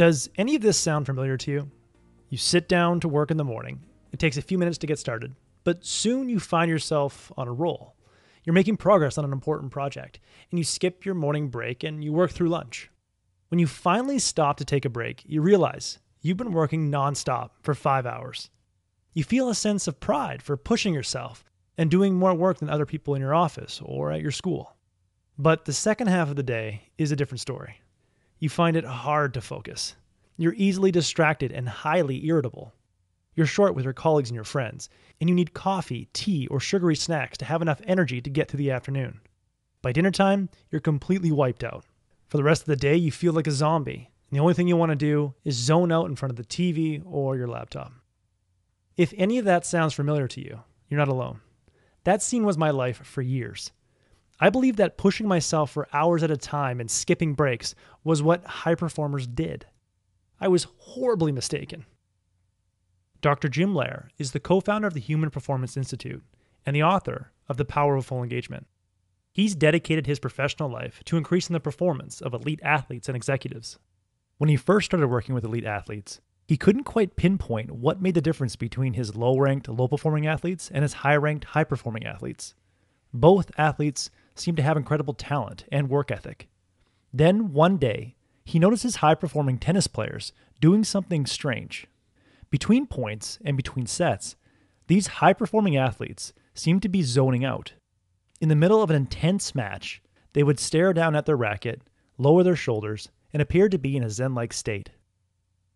Does any of this sound familiar to you? You sit down to work in the morning. It takes a few minutes to get started, but soon you find yourself on a roll. You're making progress on an important project, and you skip your morning break and you work through lunch. When you finally stop to take a break, you realize you've been working nonstop for 5 hours. You feel a sense of pride for pushing yourself and doing more work than other people in your office or at your school. But the second half of the day is a different story. You find it hard to focus. You're easily distracted and highly irritable. You're short with your colleagues and your friends, and you need coffee, tea, or sugary snacks to have enough energy to get through the afternoon. By dinner time, you're completely wiped out. For the rest of the day, you feel like a zombie, and the only thing you want to do is zone out in front of the TV or your laptop. If any of that sounds familiar to you, you're not alone. That scene was my life for years. I believe that pushing myself for hours at a time and skipping breaks was what high performers did. I was horribly mistaken. Dr. Jim Loehr is the co-founder of the Human Performance Institute and the author of The Power of Full Engagement. He's dedicated his professional life to increasing the performance of elite athletes and executives. When he first started working with elite athletes, he couldn't quite pinpoint what made the difference between his low-ranked, low-performing athletes and his high-ranked, high-performing athletes. Both athletes seemed to have incredible talent and work ethic. Then, one day, he notices high-performing tennis players doing something strange. Between points and between sets, these high-performing athletes seemed to be zoning out. In the middle of an intense match, they would stare down at their racket, lower their shoulders, and appear to be in a zen-like state.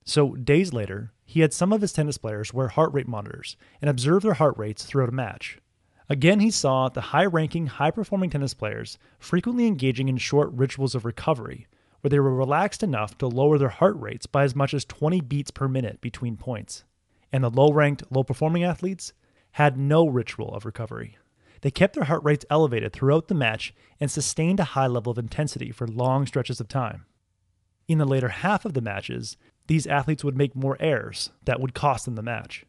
So, days later, he had some of his tennis players wear heart rate monitors and observe their heart rates throughout a match. Again, he saw the high-ranking, high-performing tennis players frequently engaging in short rituals of recovery, where they were relaxed enough to lower their heart rates by as much as 20 beats per minute between points. And the low-ranked, low-performing athletes had no ritual of recovery. They kept their heart rates elevated throughout the match and sustained a high level of intensity for long stretches of time. In the later half of the matches, these athletes would make more errors that would cost them the match.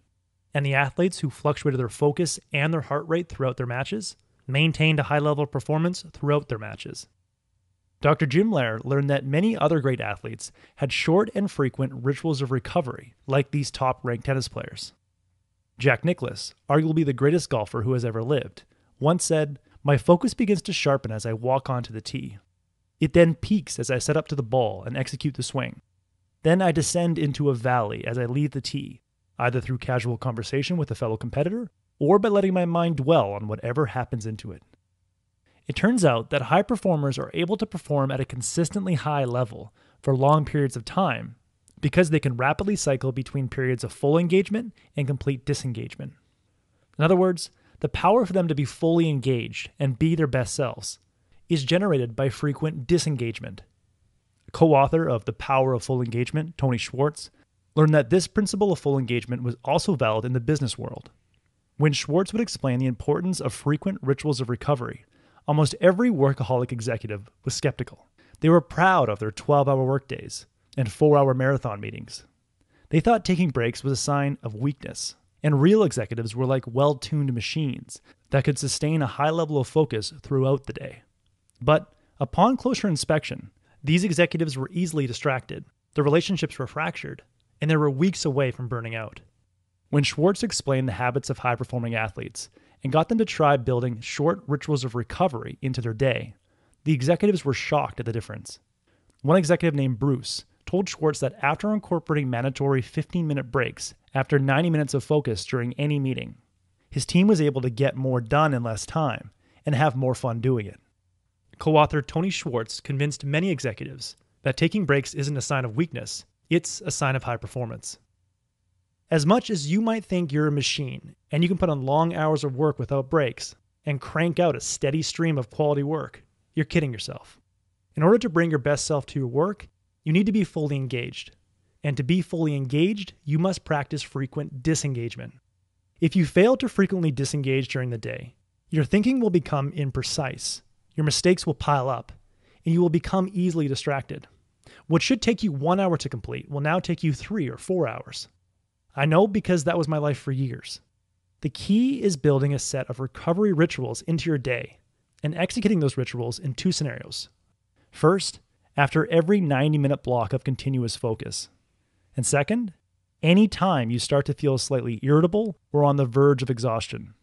And the athletes who fluctuated their focus and their heart rate throughout their matches maintained a high level of performance throughout their matches. Dr. Jim Loehr learned that many other great athletes had short and frequent rituals of recovery, like these top-ranked tennis players. Jack Nicklaus, arguably the greatest golfer who has ever lived, once said, "My focus begins to sharpen as I walk onto the tee. It then peaks as I set up to the ball and execute the swing. Then I descend into a valley as I leave the tee, either through casual conversation with a fellow competitor or by letting my mind dwell on whatever happens into it." It turns out that high performers are able to perform at a consistently high level for long periods of time because they can rapidly cycle between periods of full engagement and complete disengagement. In other words, the power for them to be fully engaged and be their best selves is generated by frequent disengagement. A co-author of The Power of Full Engagement, Tony Schwartz, learned that this principle of full engagement was also valid in the business world. When Schwartz would explain the importance of frequent rituals of recovery, almost every workaholic executive was skeptical. They were proud of their 12-hour workdays and 4-hour marathon meetings. They thought taking breaks was a sign of weakness, and real executives were like well-tuned machines that could sustain a high level of focus throughout the day. But upon closer inspection, these executives were easily distracted, their relationships were fractured, and they were weeks away from burning out. When Schwartz explained the habits of high-performing athletes, and got them to try building short rituals of recovery into their day, the executives were shocked at the difference. One executive named Bruce told Schwartz that after incorporating mandatory 15-minute breaks after 90 minutes of focus during any meeting, his team was able to get more done in less time and have more fun doing it. Co-author Tony Schwartz convinced many executives that taking breaks isn't a sign of weakness, it's a sign of high performance. As much as you might think you're a machine and you can put on long hours of work without breaks and crank out a steady stream of quality work, you're kidding yourself. In order to bring your best self to your work, you need to be fully engaged. And to be fully engaged, you must practice frequent disengagement. If you fail to frequently disengage during the day, your thinking will become imprecise, your mistakes will pile up, and you will become easily distracted. What should take you 1 hour to complete will now take you 3 or 4 hours. I know because that was my life for years. The key is building a set of recovery rituals into your day and executing those rituals in two scenarios. First, after every 90-minute block of continuous focus. And second, any time you start to feel slightly irritable or on the verge of exhaustion.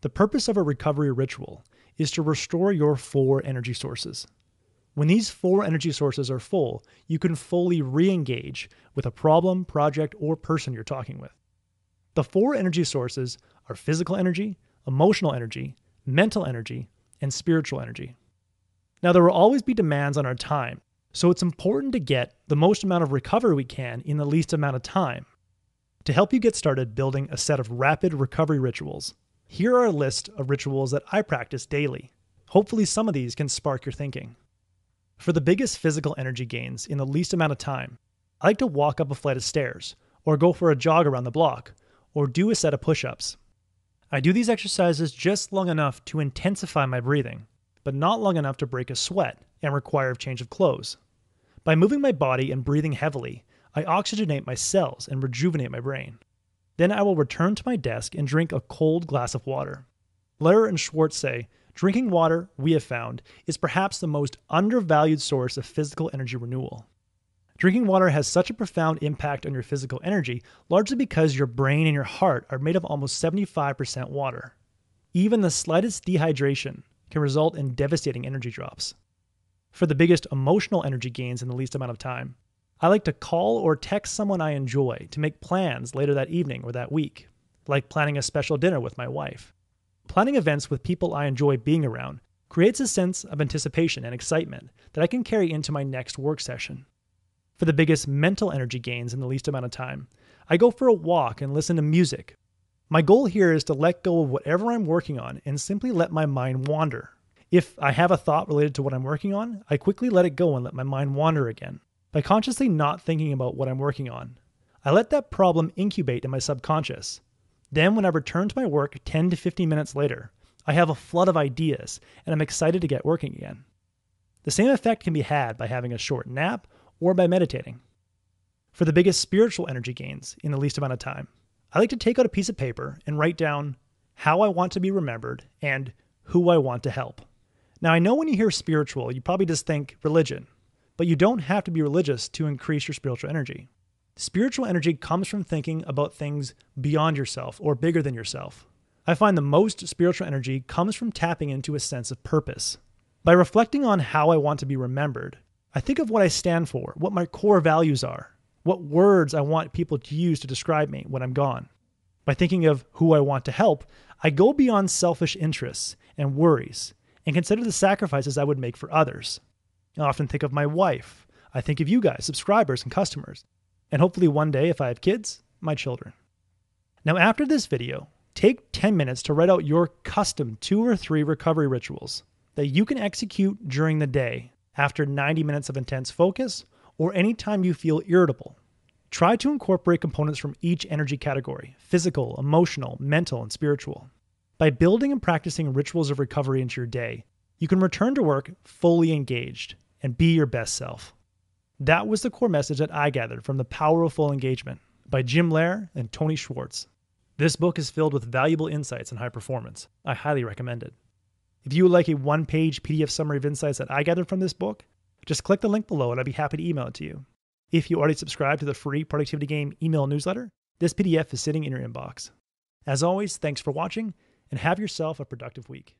The purpose of a recovery ritual is to restore your four energy sources. When these four energy sources are full, you can fully re-engage with a problem, project, or person you're talking with. The four energy sources are physical energy, emotional energy, mental energy, and spiritual energy. Now, there will always be demands on our time, so it's important to get the most amount of recovery we can in the least amount of time. To help you get started building a set of rapid recovery rituals, here are a list of rituals that I practice daily. Hopefully some of these can spark your thinking. For the biggest physical energy gains in the least amount of time, I like to walk up a flight of stairs, or go for a jog around the block, or do a set of push-ups. I do these exercises just long enough to intensify my breathing, but not long enough to break a sweat and require a change of clothes. By moving my body and breathing heavily, I oxygenate my cells and rejuvenate my brain. Then I will return to my desk and drink a cold glass of water. Loehr and Schwartz say, drinking water, we have found, is perhaps the most undervalued source of physical energy renewal. Drinking water has such a profound impact on your physical energy, largely because your brain and your heart are made of almost 75% water. Even the slightest dehydration can result in devastating energy drops. For the biggest emotional energy gains in the least amount of time, I like to call or text someone I enjoy to make plans later that evening or that week, like planning a special dinner with my wife. Planning events with people I enjoy being around creates a sense of anticipation and excitement that I can carry into my next work session. For the biggest mental energy gains in the least amount of time, I go for a walk and listen to music. My goal here is to let go of whatever I'm working on and simply let my mind wander. If I have a thought related to what I'm working on, I quickly let it go and let my mind wander again, by consciously not thinking about what I'm working on. I let that problem incubate in my subconscious. Then when I return to my work 10 to 15 minutes later, I have a flood of ideas and I'm excited to get working again. The same effect can be had by having a short nap or by meditating. For the biggest spiritual energy gains in the least amount of time, I like to take out a piece of paper and write down how I want to be remembered and who I want to help. Now, I know when you hear spiritual, you probably just think religion, but you don't have to be religious to increase your spiritual energy. Spiritual energy comes from thinking about things beyond yourself or bigger than yourself. I find the most spiritual energy comes from tapping into a sense of purpose. By reflecting on how I want to be remembered, I think of what I stand for, what my core values are, what words I want people to use to describe me when I'm gone. By thinking of who I want to help, I go beyond selfish interests and worries and consider the sacrifices I would make for others. I often think of my wife. I think of you guys, subscribers and customers, and hopefully one day, if I have kids, my children. Now, after this video, take 10 minutes to write out your custom 2 or 3 recovery rituals that you can execute during the day after 90 minutes of intense focus or any time you feel irritable. Try to incorporate components from each energy category: physical, emotional, mental, and spiritual. By building and practicing rituals of recovery into your day, you can return to work fully engaged and be your best self. That was the core message that I gathered from The Power of Full Engagement by Jim Loehr and Tony Schwartz. This book is filled with valuable insights on high performance. I highly recommend it. If you would like a 1-page PDF summary of insights that I gathered from this book, just click the link below and I'd be happy to email it to you. If you already subscribe to the free Productivity Game email newsletter, this PDF is sitting in your inbox. As always, thanks for watching and have yourself a productive week.